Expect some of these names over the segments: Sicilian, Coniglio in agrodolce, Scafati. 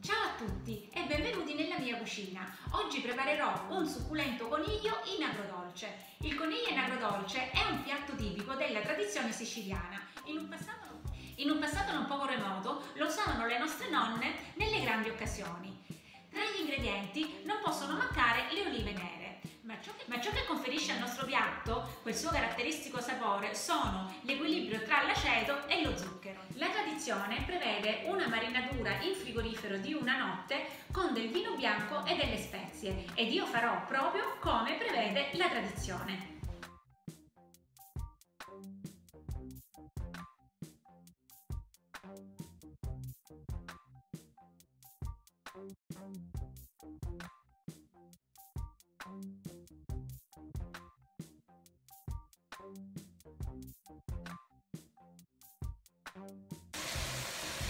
Ciao a tutti e benvenuti nella mia cucina. Oggi preparerò un succulento coniglio in agrodolce. Il coniglio in agrodolce è un piatto tipico della tradizione siciliana. In un passato non poco remoto lo usavano le nostre nonne nelle grandi occasioni. Tra gli ingredienti non possono mancare le olive nere, ma ciò che conferisce al nostro piatto quel suo caratteristico sapore sono l'equilibrio tra l'aceto e lo zucchero. La tradizione prevede una marinatura in frigorifero di una notte con del vino bianco e delle spezie, ed io farò proprio come prevede la tradizione.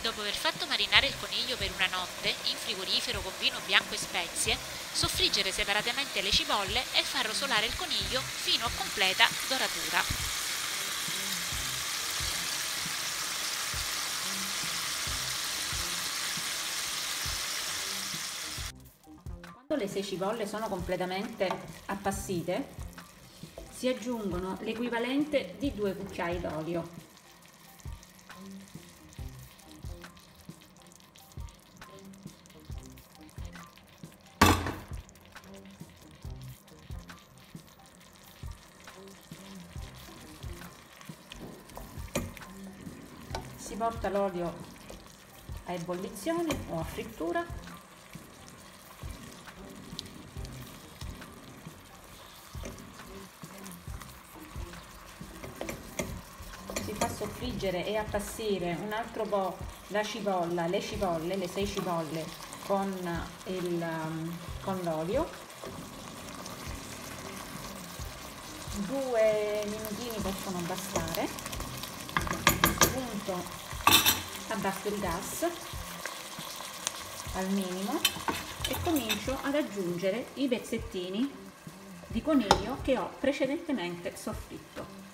Dopo aver fatto marinare il coniglio per una notte in frigorifero con vino bianco e spezie, soffriggere separatamente le cipolle e far rosolare il coniglio fino a completa doratura. Le 6 cipolle sono completamente appassite, si aggiungono l'equivalente di 2 cucchiai d'olio. Si porta l'olio a ebollizione o a frittura. Soffriggere e appassire un altro po' la cipolla, le 6 cipolle con l'olio, 2 minutini possono bastare. A questo punto abbasso il gas al minimo e comincio ad aggiungere i pezzettini di coniglio che ho precedentemente soffritto.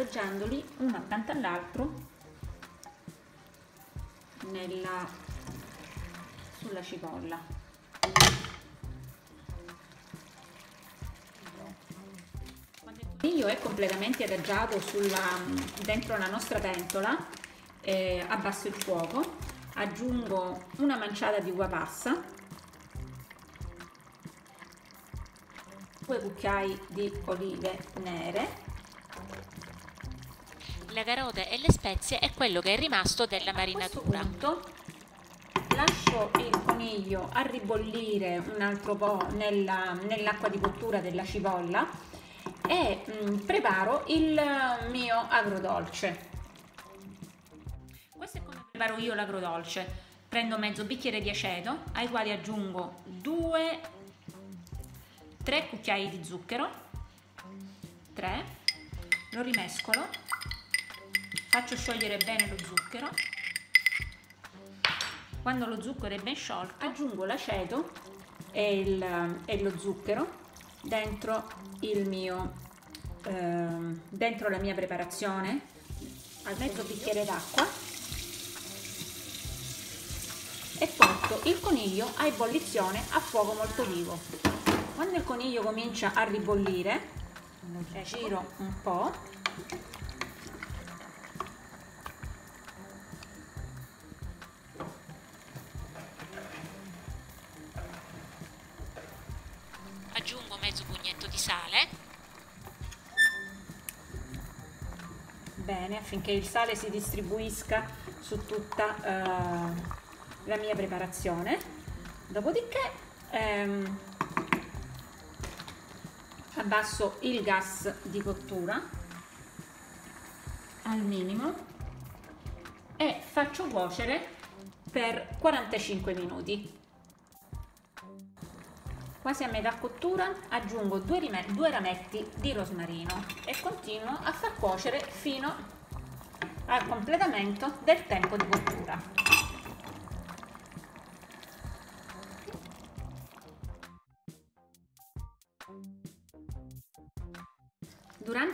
Appoggiandoli uno accanto all'altro sulla cipolla. Quando il coniglio è completamente adagiato dentro la nostra pentola, abbasso il fuoco, aggiungo una manciata di uva passa, 2 cucchiai di olive nere. La carota e le spezie è quello che è rimasto della marinatura. A questo punto lascio il coniglio a ribollire un altro po' nell'acqua di cottura della cipolla e preparo il mio agrodolce. Questo è come preparo io l'agrodolce. Prendo mezzo bicchiere di aceto, ai quali aggiungo 3 cucchiai di zucchero, 3, lo rimescolo. Faccio sciogliere bene lo zucchero. Quando lo zucchero è ben sciolto, aggiungo l'aceto e lo zucchero dentro la mia preparazione. Metto un bicchiere d'acqua e porto il coniglio a ebollizione a fuoco molto vivo. Quando il coniglio comincia a ribollire, giro un po'. Aggiungo mezzo pugnetto di sale, bene, affinché il sale si distribuisca su tutta la mia preparazione. Dopodiché abbasso il gas di cottura al minimo e faccio cuocere per 45 minuti. Quasi a metà cottura aggiungo 2 rametti di rosmarino e continuo a far cuocere fino al completamento del tempo di cottura.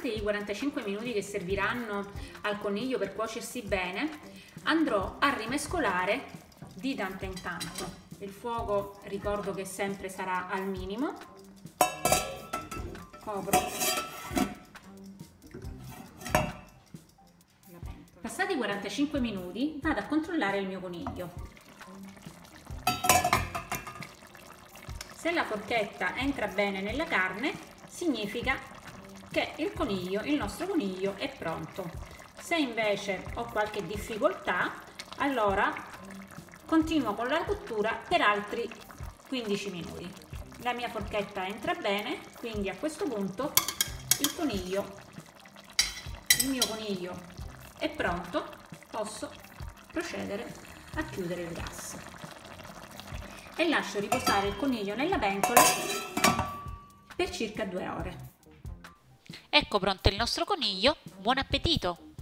durante i 45 minuti che serviranno al coniglio per cuocersi bene, andrò a rimescolare di tanto in tanto. Il fuoco ricordo che sempre sarà al minimo. Copro la pentola. Passati i 45 minuti vado a controllare il mio coniglio. Se la forchetta entra bene nella carne, significa che il nostro coniglio è pronto. Se invece ho qualche difficoltà, allora continuo con la cottura per altri 15 minuti. La mia forchetta entra bene, quindi a questo punto il mio coniglio è pronto, posso procedere a chiudere il gas. E lascio riposare il coniglio nella pentola per circa 2 ore. Ecco pronto il nostro coniglio, buon appetito!